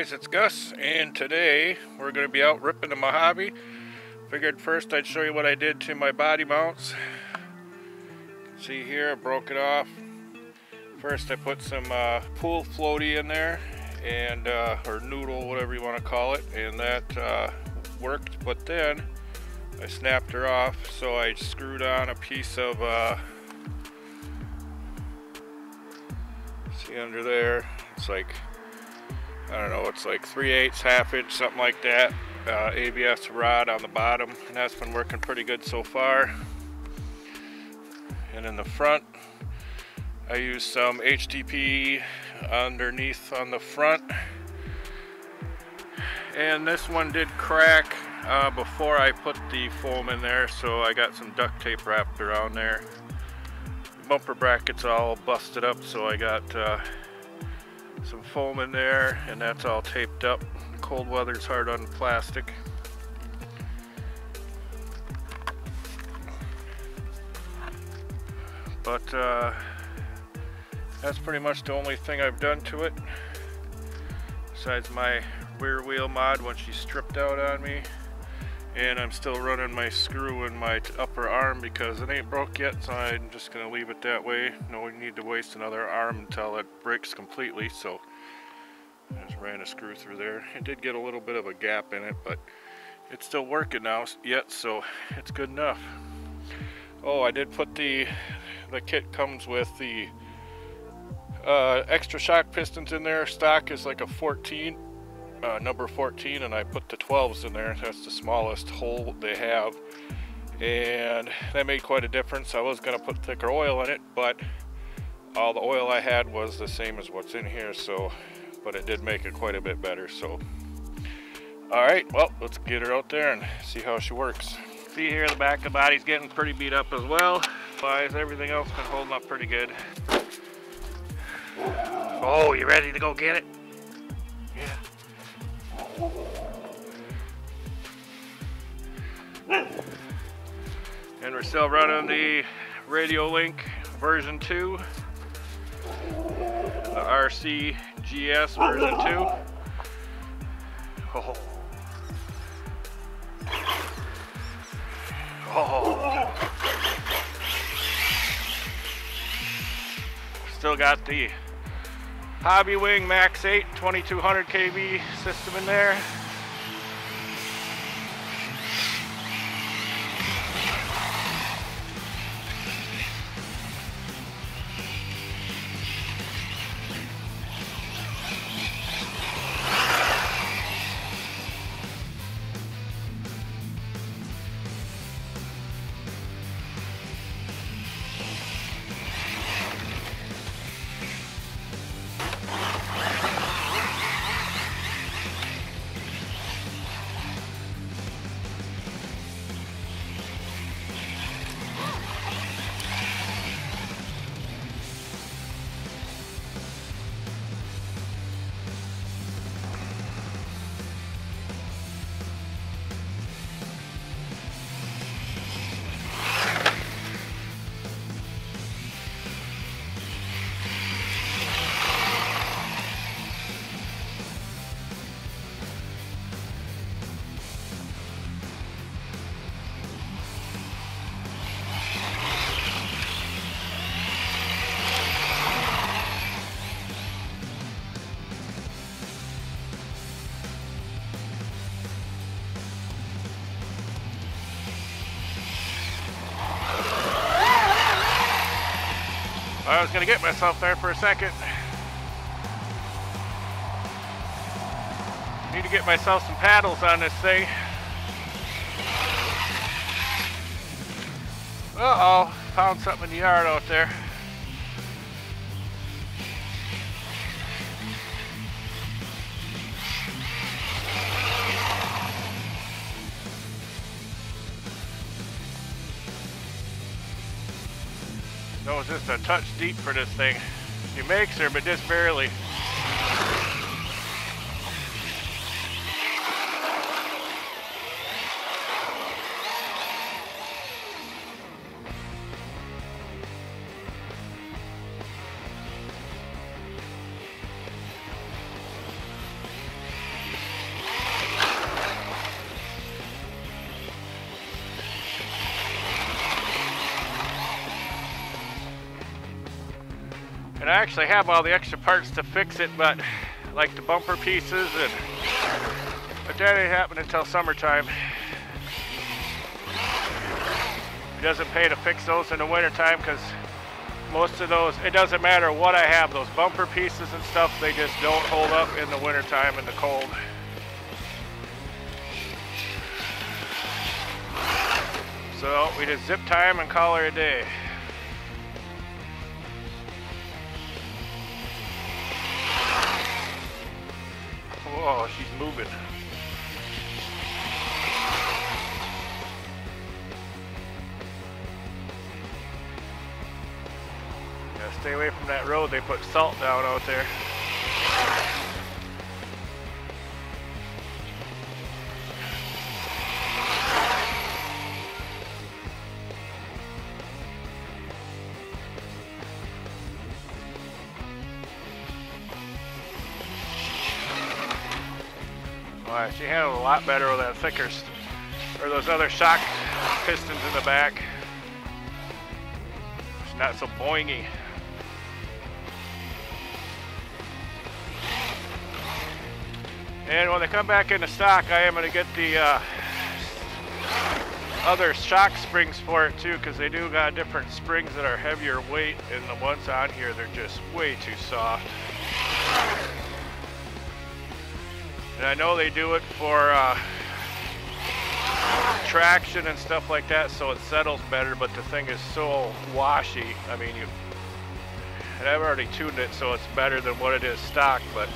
guys, it's Gus, and today we're going to be out ripping the Mojave. Figured first I'd show you what I did to my body mounts. See here, I broke it off. First I put some pool floaty in there, and or noodle, whatever you want to call it, and that worked, but then I snapped her off, so I screwed on a piece of, see under there, it's like, I don't know, it's like 3/8, half inch, something like that, ABS rod on the bottom, and that's been working pretty good so far. And in the front, I used some HTP underneath on the front, and this one did crack before I put the foam in there, so I got some duct tape wrapped around there. The bumper bracket's all busted up, so I got some foam in there, and that's all taped up. The cold weather's hard on plastic. But that's pretty much the only thing I've done to it, besides my rear wheel mod when she stripped out on me. And I'm still running my screw in my upper arm because it ain't broke yet, so I'm just going to leave it that way. No need to waste another arm until it breaks completely, so I just ran a screw through there. It did get a little bit of a gap in it, but it's still working now yet, so it's good enough. Oh, I did put the kit comes with the extra shock pistons in there. Stock is like a 14, number 14, and I put the 12s in there. That's the smallest hole they have, and that made quite a difference. I was going to put thicker oil in it, but all the oil I had was the same as what's in here, so, but it did make it quite a bit better. So all right, well, let's get her out there and see how she works. See here, the back of the body's getting pretty beat up as well. Flies, everything else been holding up pretty good. Oh, you ready to go get it? Yeah. And we're still running the Radio Link version 2, the RCGS version 2. Oh. Oh. Still got the Hobby Wing Max 8 2200 KV system in there. I was gonna get myself there for a second. Need to get myself some paddles on this thing. Uh-oh, found something in the yard out there. That was just a touch deep for this thing. She makes her, but just barely. And I actually have all the extra parts to fix it, but like the bumper pieces, and but that ain't happening until summertime. It doesn't pay to fix those in the wintertime because most of those, it doesn't matter what I have, those bumper pieces and stuff, they just don't hold up in the wintertime in the cold. So we just zip tie them and call her a day. Whoa, she's moving. Gotta stay away from that road. They put salt down out there. She handled a lot better with that thicker, or those other shock pistons in the back. It's not so boingy. And when they come back into stock, I am going to get the other shock springs for it too, because they do got different springs that are heavier weight, and the ones on here, they're just way too soft. And I know they do it for traction and stuff like that, so it settles better, but the thing is so washy. I mean, and I've already tuned it, so it's better than what it is stock, but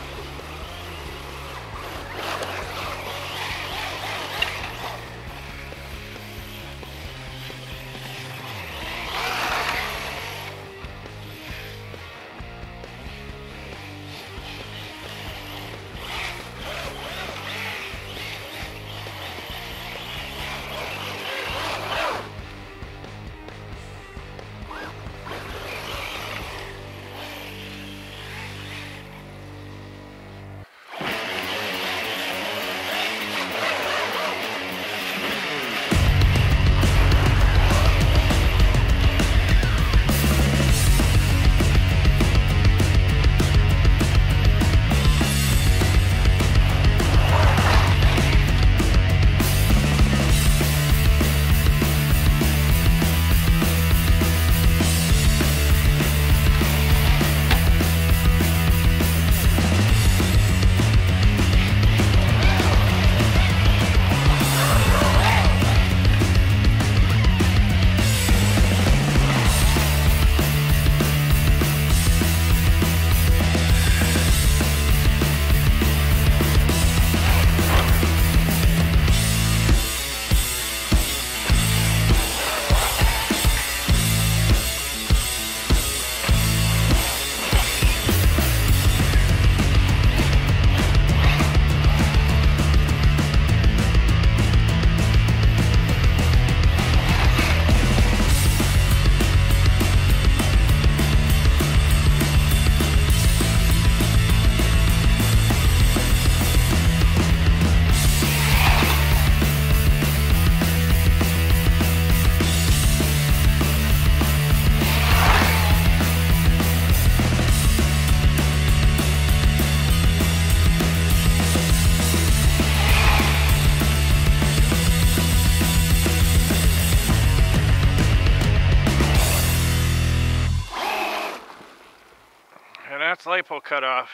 lipo cut off.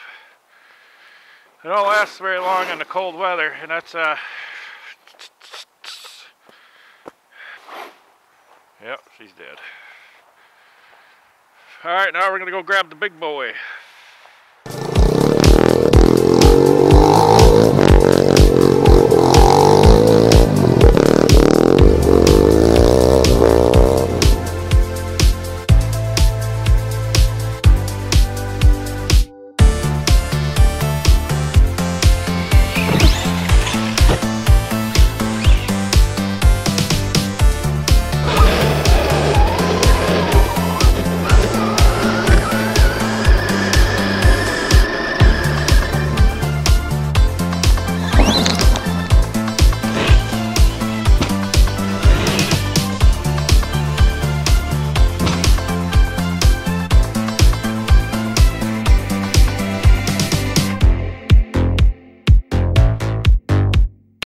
It don't last very long in the cold weather, and that's yep, she's dead. All right, now we're gonna go grab the big boy.